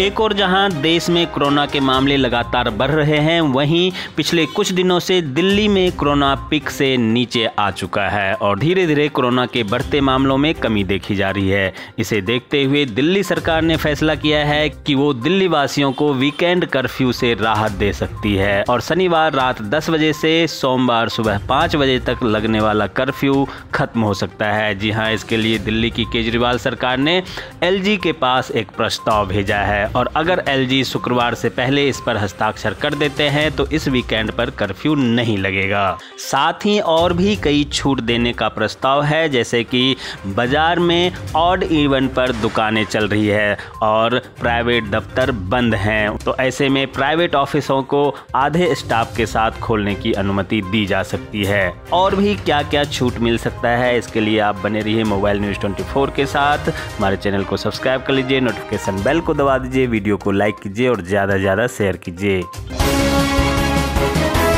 एक और जहां देश में कोरोना के मामले लगातार बढ़ रहे हैं, वहीं पिछले कुछ दिनों से दिल्ली में कोरोना पिक से नीचे आ चुका है और धीरे धीरे कोरोना के बढ़ते मामलों में कमी देखी जा रही है। इसे देखते हुए दिल्ली सरकार ने फैसला किया है कि वो दिल्ली वासियों को वीकेंड कर्फ्यू से राहत दे सकती है और शनिवार रात 10 बजे से सोमवार सुबह 5 बजे तक लगने वाला कर्फ्यू खत्म हो सकता है। जी हां, इसके लिए दिल्ली की केजरीवाल सरकार ने एलजी के पास एक प्रस्ताव भेजा है और अगर एलजी शुक्रवार से पहले इस पर हस्ताक्षर कर देते हैं तो इस वीकेंड पर कर्फ्यू नहीं लगेगा। साथ ही और भी कई छूट देने का प्रस्ताव है, जैसे कि बाजार में ऑड इवन पर दुकानें चल रही है और प्राइवेट दफ्तर बंद हैं, तो ऐसे में प्राइवेट ऑफिसों को आधे स्टाफ के साथ खोलने की अनुमति दी जा सकती है। और भी क्या क्या छूट मिल सकता है, इसके लिए आप बने रहिए मोबाइल न्यूज़ 24 के साथ। हमारे चैनल को सब्सक्राइब कर लीजिए, नोटिफिकेशन बेल को दबा दीजिए, वीडियो को लाइक कीजिए और ज़्यादा से ज़्यादा शेयर कीजिए।